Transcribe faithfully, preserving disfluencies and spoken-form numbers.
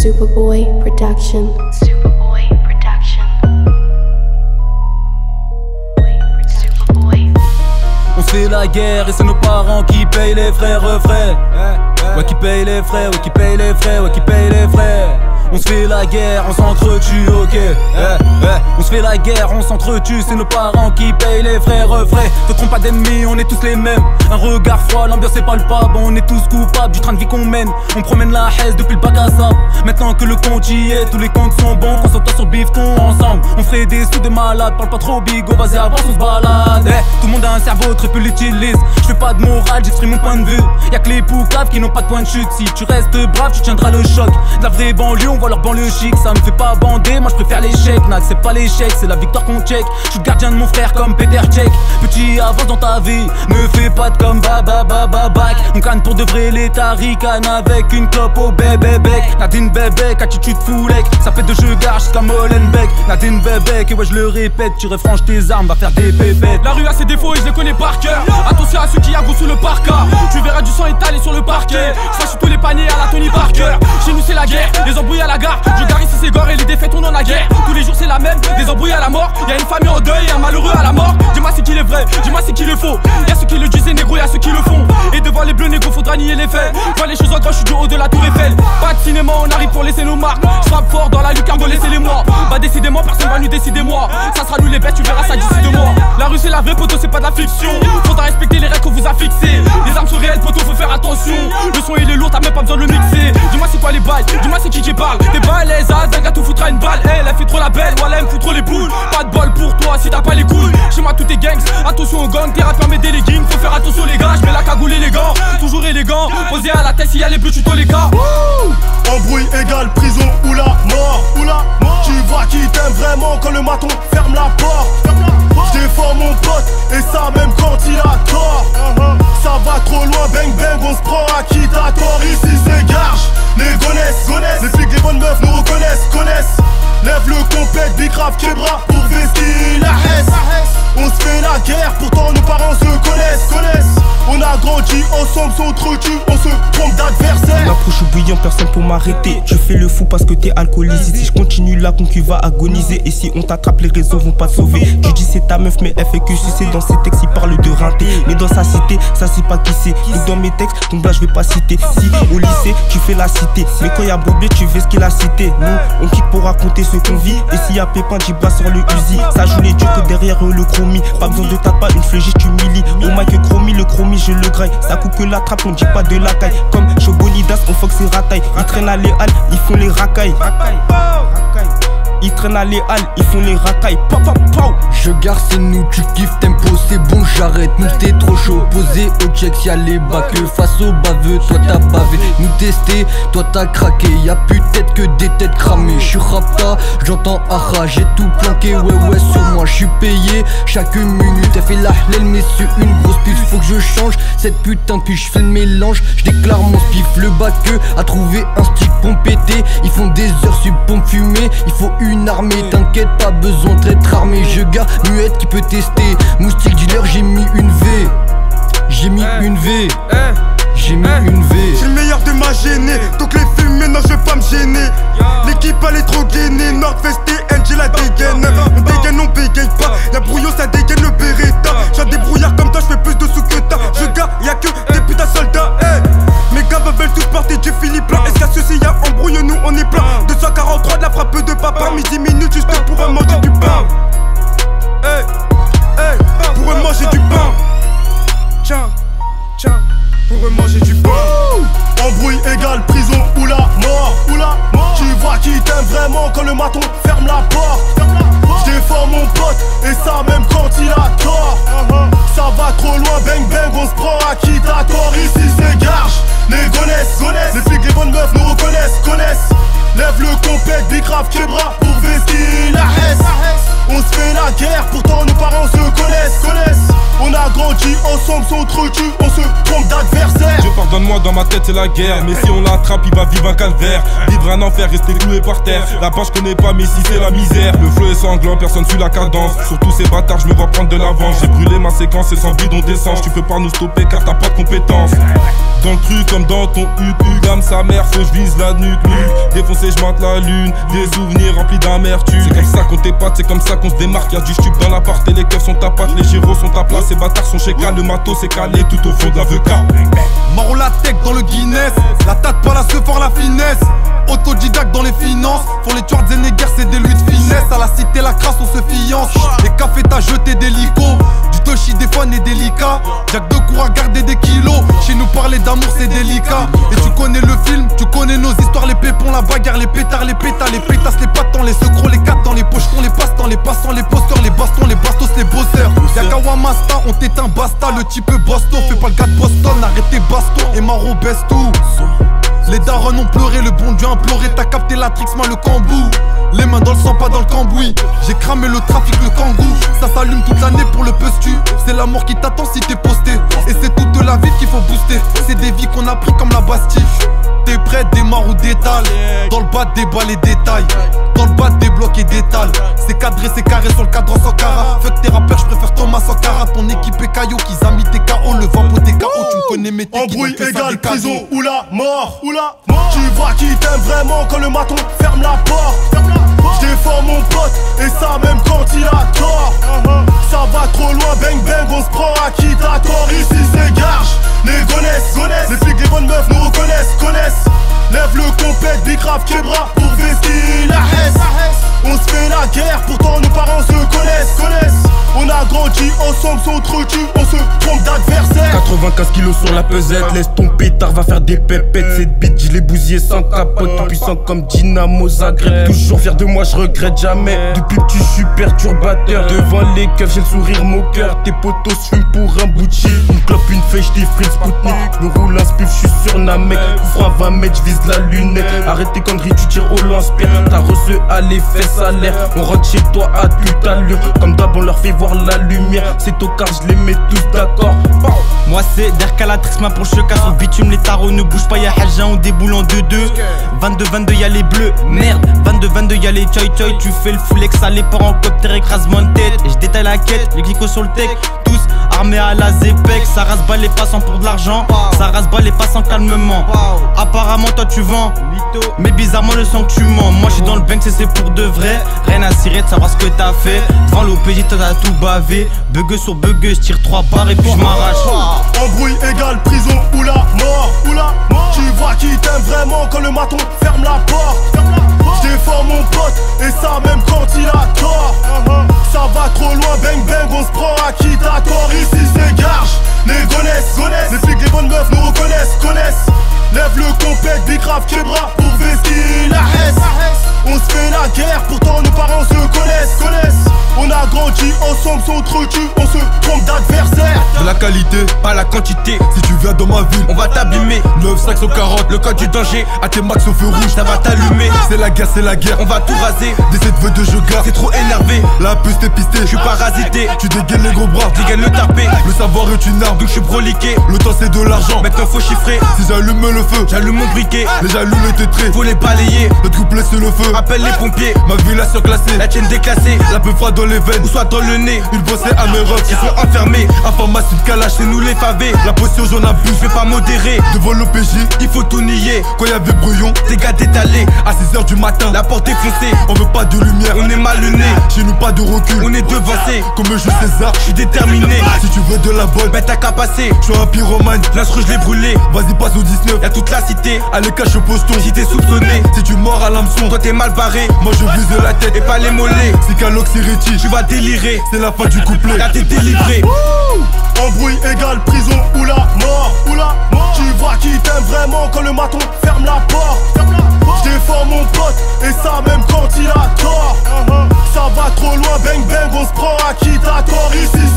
Superboy Production. Superboy Production. On fait la guerre et c'est nos parents qui payent les frais, refrais. Ouais, qui paye les frais, ouais, qui paye les frais, ouais, qui paye les frais. On se fait la guerre, on s'entretue, ok. Eh, eh. On se fait la guerre, on s'entretue, c'est nos parents qui payent les frais, refrais. Te trompe pas d'ennemis, on est tous les mêmes. Un regard froid, l'ambiance est palpable, on est tous coupables du train de vie qu'on mène. On promène la haise depuis le bac à sable. Maintenant que le compte y est, tous les comptes sont bons, concentre-toi sur le bifton ensemble. On ferait des sous de malades, parle pas trop bigot, vas-y avance, on se balade. Eh, tout le monde a un cerveau, très peu l'utilise. Je fais pas de morale, j'exprime mon point de vue. Y'a que les poucaves qui n'ont pas de point de chute. Si tu restes brave, tu tiendras le choc. De la vraie banlieue, on voit leur banlieue chic, ça me fait pas bander, moi je préfère l'échec. N'accepte pas l'échec, c'est la victoire qu'on check. Je suis le gardien de mon frère comme Peter Check. Petit avance dans ta vie, ne fais pas de comme bababababac. On canne pour de vrai les taricanes avec une clope au bébébec. Nadine Bebek, attitude foulec, ça fait de jeu Garges comme Molenbeek. Nadine Bebek, et ouais je le répète, tu refranches tes armes, va faire des pépettes. La rue a ses défauts et je les connais par cœur. Attention à ceux qui agro sous le parka, tu verras du sang étalé sur le parquet. Je suis tous les paniers à la Tony Parker. Chez nous c'est la guerre, les embrouilles à la gare. Je garde ici c'est gore et les défaites on en a guerre. Tous les jours c'est la même, des embrouilles à la mort. Y'a une famille en deuil, un malheureux à la mort. Dis-moi c'est qui est vrai, dis-moi c'est qui le faux. Y'a ceux qui le disent et négro, y'a ceux qui le font. Et devant les bleus négro faudra nier les faits. Vois les choses en grand, je suis du haut de la tour Eiffel. Pas de cinéma, on arrive pour laisser nos marques. Je frappe fort dans la lucarne, laissez les moi. Bah décidément personne va nous décider moi. Ça sera nous les bêtes, tu verras ça d'ici de moi. La rue c'est la vraie poteau, c'est pas de la fiction. Faudra respecter les règles qu'on vous a fixées. Les armes sont réelles poteau, faut faire attention. Le son il est lourd, t'as même pas besoin de le mixer. Dis-moi c'est quoi les bails, dis-moi c'est qui qui parle. T'es balèze, Zaga tout foutra une balle. Elle, elle fait trop la belle, voilà elle me fout trop les boules. Pas de bol pour toi si t'as pas les couilles. Chez moi tout est gangs, attention aux gangs. T'es rappeurs mais des leggings, faut faire attention les gars. J'mets la cagoule élégant, toujours élégant. Posé à la tête, s'il y a les bleus, tu les gars. Embrouille égale prison ou la mort. Tu vois qui t'aime vraiment quand le maton ferme la porte. J'défends mon pote et ça même quand il a tort. Ça va trop loin, bang bang, on se prend à qui t'as tort. Ici c'est Garges-les-Gonesse, les flics, les bonnes meufs nous reconnaissent, connaissent. Lève le complet, big rap, québra pour vestir la haisse. On se fait la guerre, pourtant nos parents se connaissent, connaissent. On a grandi ensemble, s'entretue, on se trompe d'adversaire. On approche oubliant personne pour m'arrêter. Je fais le fou parce que t'es alcoolisé. Si je continue la concu va agoniser. Et si on t'attrape, les réseaux vont pas te sauver. Tu dis c'est ta meuf mais elle fait que sucer. Dans ses textes il parle de rinté, mais dans sa cité, ça c'est pas qui c'est. Donc dans mes textes, ton blague je vais pas citer. Si au lycée, tu fais la cité, mais quand y'a Bobier, tu fais ce qu'il a cité. Nous, on quitte pour raconter ce qu'on vit. Et si y'a Pépin, j'y bras sur le Uzi. Ça joue les ducs derrière le chromie. Pas besoin de taper une flèche, tu humilies. Au mic chromie, le chromie je le graille. Ça coupe que la trappe, on dit pas de la taille. Comme Chobolidas, on fox ses ratailles. Ils traînent à les halles, ils font les racailles. Ils traînent à les halles, ils font les racailles. Je garde, c'est nous, tu kiffes, tempo, c'est bon, j'arrête. Nous t'es trop chaud, posé au check, y'a les bacs. Face au baveux, toi t'as bavé. Nous tester, toi t'as craqué. Y'a peut-être que des têtes cramées. J'suis rapta, j'entends ara, j'ai tout planqué, ouais ouais sur moi. J'suis payé chaque minute, elle fait la hlel, mais c'est une grosse pute. Faut que je change cette putain, puis j'fais le mélange. J'déclare mon spiff, le bac a trouvé un stick pour péter. Ils font des heures sub pompe fumée. Il faut une armée, t'inquiète, pas besoin d'être armé. Je garde muette qui peut tester. Moustique dealer, j'ai mis une V. J'ai mis hey. une V. Hey. J'ai mis hey. une V. J'ai le meilleur de ma gênée. Donc les fumées, non, je vais pas me gêner. L'équipe, elle est trop gainée. Nord-Fest et N G, la dégaine. On dégaine, on bégaye pas. La brouillon, ça dégaine le Beretta. J'ai des brouillards comme toi, je fais plus de sous que t'as. Je gars, y'a que des putains soldats. Hey. Mes gars veulent tous porter du Philippe là. Est-ce qu'à ceci, y'a embrouille, nous, on est plein. deux cent quarante-trois de la frappe de papa. Midi minutes juste pour un manger du pain. Hey. Hey. Pour un manger du pain. Tiens, tiens, pour manger du pain. Embrouille égale prison ou la mort. Ou la mort. Tu vois qui t'aime vraiment quand le maton ferme la porte. J'défends mon pote et ça même quand il a tort. Ça ensemble sans autre tue, on se trompe d'adversaire. Je pardonne-moi, dans ma tête c'est la guerre. Mais si on l'attrape, il va vivre un calvaire. Vivre un enfer, rester cloué par terre. La part je connais pas, mais si c'est la misère. Le flow est sanglant, personne suit la cadence. Surtout ces bâtards, je me vois prendre de l'avance. J'ai brûlé ma séquence et sans bidon d'essence. Tu peux pas nous stopper car t'as pas de compétences. Dans le truc comme dans ton U T U, dame sa mère, faut que je vise la nuque. Défoncé, je mate la lune, des souvenirs remplis d'amertume. C'est comme ça qu'on t'épate, c'est comme ça qu'on se démarque. Y'a du stup dans la part et les keufs sont ta patte. Les gyros sont à plat, ces bâtards sont chez K. Le matos c'est calé tout au fond de la V K. Maro la tech dans le Guinness, la tâte pas la seufard, la finesse. Autodidacte dans les finances, font les tueurs Zeneguer, c'est des luttes finesse. À la cité la crasse on se fiance, les cafés t'as jeté des licos. Du toshi des fans et délicat, Jacques de cours à garder des kilos. Chez nous parler d'amour c'est délicat. Et tu connais le film, tu connais nos histoires. Les pépons, la bagarre, les pétards, les pétas, les pétasses, les patans, les secros, les quatre dans les poches, on les passe dans les passants, les posteurs, les bastons, les bastos, les bosseurs. Y'a Kawamasta, on t'éteint basta, le type Boston, fais pas le gars de Boston, arrêtez baston et Maro baisse tout. Les darons ont pleuré, le bon Dieu a imploré, t'as capté la trix, moi le cambou. Les mains dans le sang, pas dans le cambouis. J'ai cramé le trafic, le kangou. Ça s'allume toute l'année pour le postu. C'est la mort qui t'attend si t'es posté. Et c'est toute la ville qu'il faut booster. C'est des vies qu'on a pris comme la Bastille. T'es prêt, démarre ou détale. Dans le bas, débat les détails. Dans le bas, débloque et détale. C'est cadré, c'est carré sur le cadran sans cara. Fuck tes rappeurs, j'préfère Thomas sans cara. Ton équipe est caillot, qu'ils amis tes K O. Le vent pour tes K O, tu me connais mes techniques. Embrouille égale prison ou la mort. Tu vois qui t'aime vraiment quand le maton ferme la porte. Je défends mon pote et ça même quand il a tort. Ça va trop loin, bang bang, on se prend à qui t'as tort. Ici c'est Garges-les-Gonesse. Les flics, les bonnes meufs nous reconnaissent, connaissent. Lève le compète, big rap, québra pour vestir la hesse. On se fait la guerre, pourtant nos parents se connaissent. On a grandi ensemble, s'entretue, on se trompe d'adversaire. quatre-vingt-quinze kilos sur la pesette, laisse ton pétard, va faire des pépettes. Cette bite, je l'ai bousillée sans capote, tout puissant comme Dynamo Zagreb. Toujours fier de moi, je regrette jamais. Depuis petit, je suis perturbateur. Devant les keufs, j'ai le sourire moqueur. Tes potos fument pour un bout de shit. Une clope, une fèche, des frites, Spoutnik. Me roule un spiff, je suis sur Namek. Coup franc vingt mètres, je vise la lunette. Arrête tes conneries, tu tires au lance-pierre. T'as reçu à l'effet salaire. On rentre chez toi à toute allure. Comme d'hab, on leur fait voir la lumière. C'est au car, je les mets tous d'accord. Moi, c'est Derka la Trix, ma ponche casse. Au bitume, les tarots ne bougent pas. Y'a Haja, on déboule en deux deux. vingt-deux vingt-deux, y'a les bleus. Merde, vingt-deux vingt-deux, y'a les choi choi. Tu fais le foulex, ça les part en copter, écrase mon tête. Et je détaille la quête, les glicos sur le tech. Tous armés à la zépec. Ça rase bas les passants pour de l'argent. Ça rase bas les passants calmement. Apparemment, toi tu vends. Mais bizarrement, le sang que tu mens. Moi, j'suis dans le bank, c'est pour de vrai. Rien à cirer de savoir ce que t'as fait. Devant l'O P J, t'as tout bavé. Bugue sur bugue, j'tire trois barres et puis j'm'arrache. Embrouille égale prison ou la mort. Tu vois qui t'aime vraiment quand le maton ferme la porte. Je défends mon pote et ça même quand il a tort. Ça va trop loin, bang bang, on se prend à qui t'as tort. Ici c'est Garges-les-Gonesse. Les flics, les bonnes meufs nous reconnaissent, connaissent. Lève le compète, big rap, québra pour vestir la hesse. On se fait la guerre, pourtant nos parents se connaissent, connaissent. On a grandi ensemble, s'entretue, on se trompe d'adversaire. De la qualité, pas la quantité. Si tu viens dans ma ville, on va t'abîmer. neuf cinq cent quarante, le code du danger. A tes max au feu rouge, ça va t'allumer. C'est la guerre, c'est la guerre, on va tout raser. Des sept v deux, je garde, c'est trop énervé. La puce t'es pistée, je suis parasité. Tu dégaines les gros bras, dégaines le tapé. Le savoir est une arme, donc je suis broliqué. Le temps c'est de l'argent, maintenant faut chiffrer. Si j'allume le feu, j'allume mon briquet. Les jaloux, les tétrés, faut les balayer. Le couplet c'est le feu, appelle les pompiers. Ma ville la surclassée, la tienne déclassée. La peu froide dans les veines, ou soit dans le nez. Ils bossaient à mes refs, ils sont enfermés. Informa sud calage, c'est nous les favés. La potion j'en abuse, je vais pas modérer. Devant l'O P J, il faut tout nier. Quand y'avait brouillon, t'es gars détalé. À six heures du matin, la porte est foncée. On veut pas de lumière, on est mal luné. Chez nous pas de recul, on est devancé. Comme je joue César, je suis déterminé. Si tu veux de la bonne, ben t'as qu'à passer. Je suis un pyromane, l'instru je l'ai brûlé. Vas-y passe au dix-neuf, y'a toute la cité. Allez cache au poston, si t'es soupçonné. Si tu mords à l'hameçon, toi t'es mal barré. Moi je vise de la tête et pas les mollets. C'est qu'à l'oxyriti, tu vas délirer. C'est la fin du couplet, là t'es délivré. Embrouille égale prison ou la mort. Tu vois qui t'aime vraiment quand le maton ferme la porte. Je défends mon pote et ça même quand il a tort. Ça va trop loin, bang bang, on se prend à qui t'as tort ici.